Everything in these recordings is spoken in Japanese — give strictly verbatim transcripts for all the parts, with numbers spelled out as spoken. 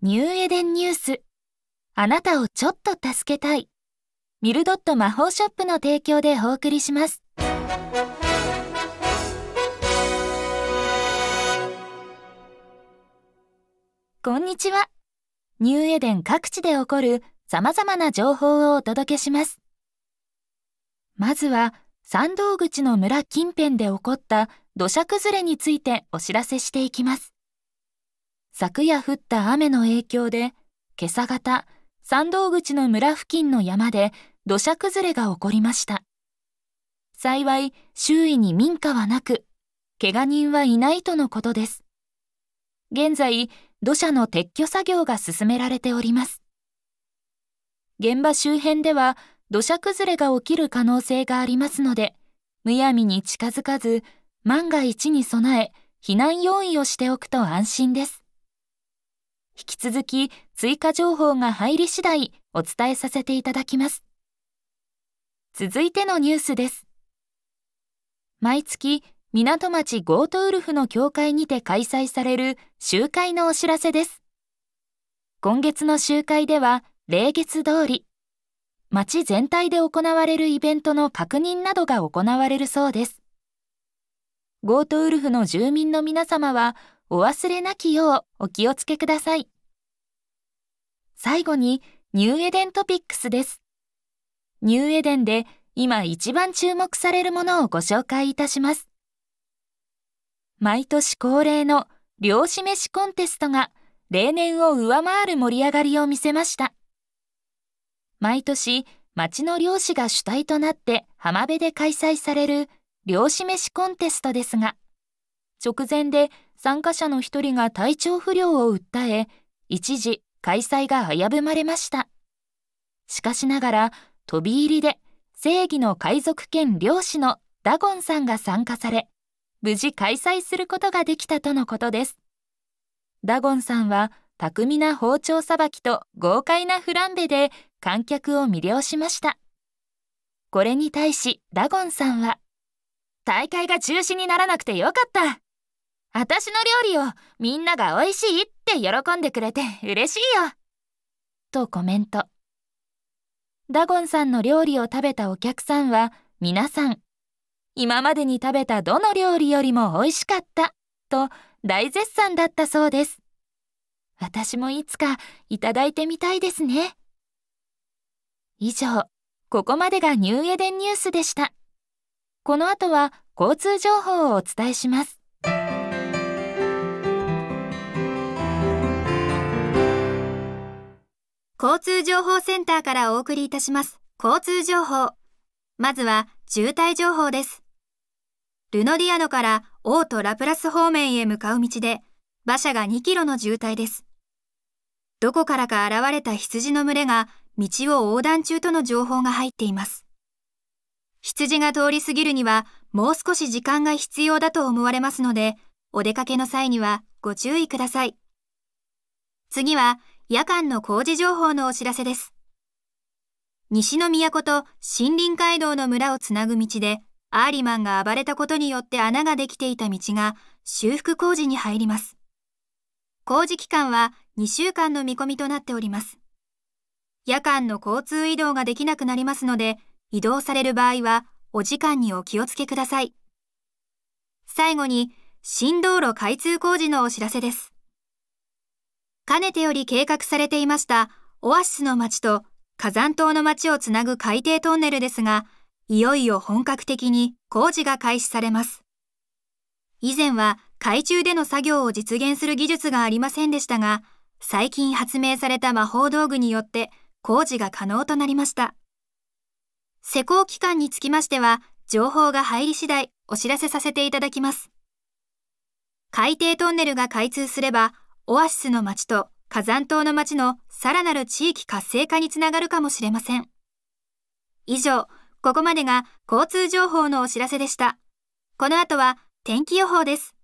ニューエデンニュース、あなたをちょっと助けたい、ミルドット魔法ショップの提供でお送りします。こんにちは。ニューエデン各地で起こる様々な情報をお届けします。まずは山道口の村近辺で起こった土砂崩れについてお知らせしていきます。昨夜降った雨の影響で、今朝方、山道口の村付近の山で土砂崩れが起こりました。幸い、周囲に民家はなく、怪我人はいないとのことです。現在、土砂の撤去作業が進められております。現場周辺では、土砂崩れが起きる可能性がありますので、むやみに近づかず、万が一に備え、避難用意をしておくと安心です。引き続き追加情報が入り次第お伝えさせていただきます。続いてのニュースです。毎月、港町ゴートウルフの教会にて開催される集会のお知らせです。今月の集会では、例月通り、町全体で行われるイベントの確認などが行われるそうです。ゴートウルフの住民の皆様は、お忘れなきようお気をつけください。最後にニューエデントピックスです。ニューエデンで今一番注目されるものをご紹介いたします。毎年恒例の漁師飯コンテストが例年を上回る盛り上がりを見せました。毎年町の漁師が主体となって浜辺で開催される漁師飯コンテストですが、直前で参加者の一人が体調不良を訴え、一時開催が危ぶまれました。しかしながら、飛び入りで正義の海賊兼漁師のダゴンさんが参加され、無事開催することができたとのことです。ダゴンさんは巧みな包丁さばきと豪快なフランベで観客を魅了しました。これに対しダゴンさんは、大会が中止にならなくてよかった。私の料理をみんなが美味しいって喜んでくれて嬉しいよとコメント。ダゴンさんの料理を食べたお客さんは皆さん、今までに食べたどの料理よりも美味しかったと大絶賛だったそうです。私もいつかいただいてみたいですね。以上、ここまでがニューエデンニュースでした。この後は交通情報をお伝えします。交通情報センターからお送りいたします。交通情報。まずは渋滞情報です。ルノディアノからオート・ラプラス方面へ向かう道で、馬車がにキロの渋滞です。どこからか現れた羊の群れが道を横断中との情報が入っています。羊が通り過ぎるにはもう少し時間が必要だと思われますので、お出かけの際にはご注意ください。次は、夜間の工事情報のお知らせです。西の都と森林街道の村をつなぐ道で、アーリマンが暴れたことによって穴ができていた道が修復工事に入ります。工事期間はにしゅうかんの見込みとなっております。夜間の交通移動ができなくなりますので、移動される場合はお時間にお気をつけください。最後に、新道路開通工事のお知らせです。かねてより計画されていましたオアシスの町と火山島の町をつなぐ海底トンネルですが、いよいよ本格的に工事が開始されます。以前は海中での作業を実現する技術がありませんでしたが、最近発明された魔法道具によって工事が可能となりました。施工期間につきましては、情報が入り次第お知らせさせていただきます。海底トンネルが開通すれば、オアシスの町と火山島の町のさらなる地域活性化につながるかもしれません。以上、ここまでが交通情報のお知らせでした。この後は天気予報です。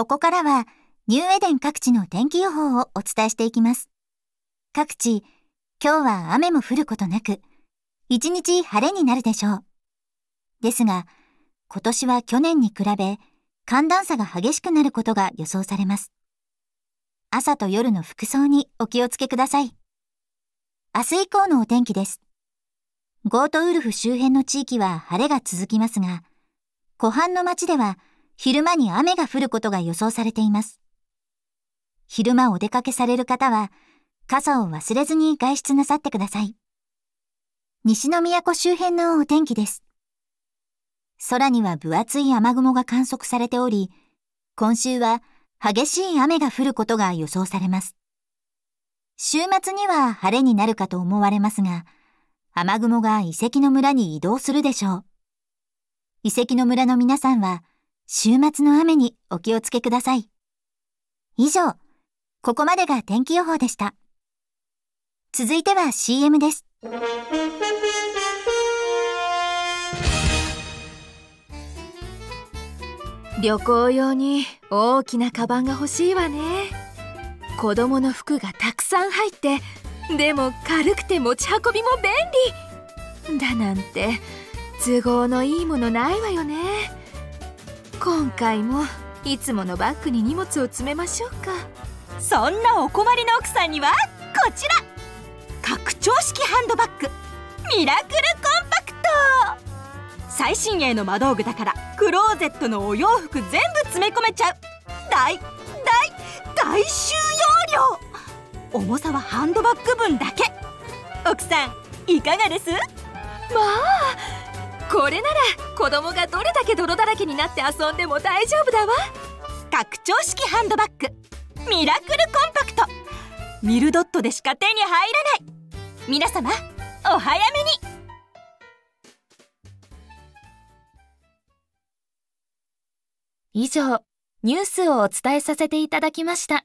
ここからはニューエデン各地の天気予報をお伝えしていきます。各地、今日は雨も降ることなく、一日晴れになるでしょう。ですが、今年は去年に比べ、寒暖差が激しくなることが予想されます。朝と夜の服装にお気をつけください。明日以降のお天気です。ゴートウルフ周辺の地域は晴れが続きますが、湖畔の町では昼間に雨が降ることが予想されています。昼間お出かけされる方は、傘を忘れずに外出なさってください。西の都周辺のお天気です。空には分厚い雨雲が観測されており、今週は激しい雨が降ることが予想されます。週末には晴れになるかと思われますが、雨雲が遺跡の村に移動するでしょう。遺跡の村の皆さんは、週末の雨にお気をつけください。以上、ここまでが天気予報でした。続いては シーエム です。旅行用に大きなカバンが欲しいわね。子供の服がたくさん入って、でも軽くて持ち運びも便利だなんて都合のいいものないわよね。今回もいつものバッグに荷物を詰めましょうか。そんなお困りの奥さんにはこちら、拡張式ハンドバッグミラクルコンパクト。最新鋭の魔道具だからクローゼットのお洋服全部詰め込めちゃう、大大大収容量。重さはハンドバッグ分だけ。奥さんいかがです？まあこれなら子供がどれだけ泥だらけになって遊んでも大丈夫だわ。拡張式ハンドバッグミラクルコンパクト、ミルドットでしか手に入らない。皆様お早めに。以上、ニュースをお伝えさせていただきました。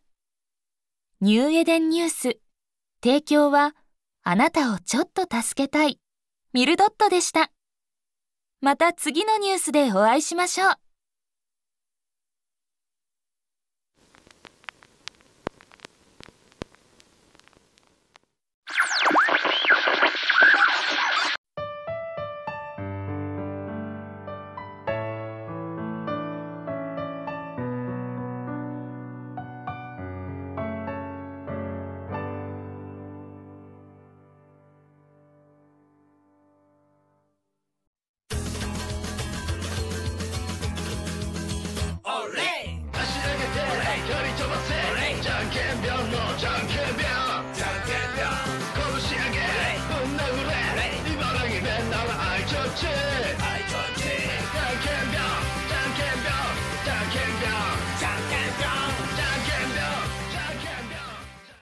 ニューエデンニュース、提供は、あなたをちょっと助けたい、ミルドットでした。また次のニュースでお会いしましょう。Dirty to myself.